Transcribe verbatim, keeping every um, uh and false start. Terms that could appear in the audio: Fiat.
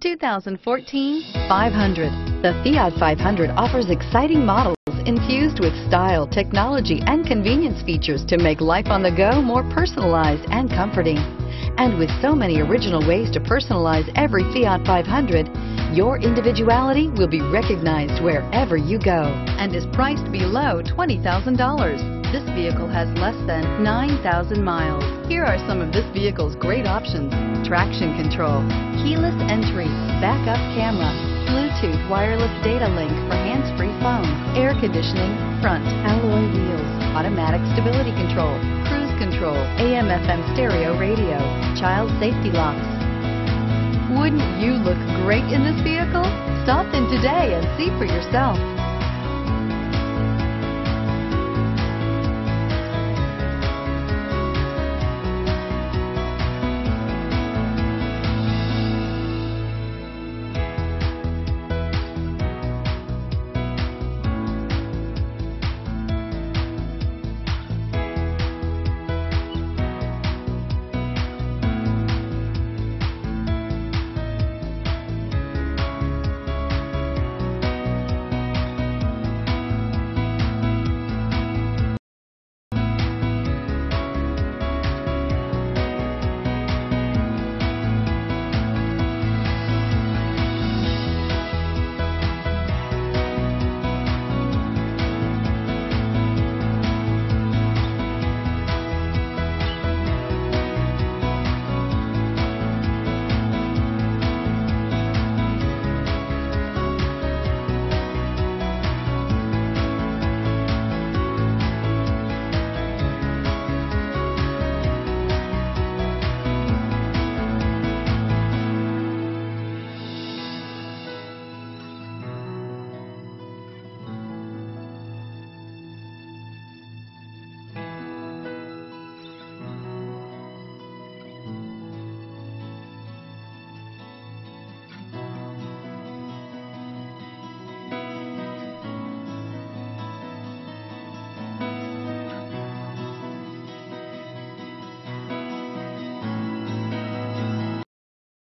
two thousand fourteen five hundred. The Fiat five hundred offers exciting models infused with style, technology, and convenience features to make life on the go more personalized and comforting. And with so many original ways to personalize every Fiat five hundred, your individuality will be recognized wherever you go and is priced below twenty thousand dollars. This vehicle has less than nine thousand miles. Here are some of this vehicle's great options: traction control, keyless entry, backup camera, Bluetooth wireless data link for hands-free phone, air conditioning, front alloy wheels, automatic stability control, cruise control, A M F M stereo radio, child safety locks. Wouldn't you look great in this vehicle? Stop in today and see for yourself.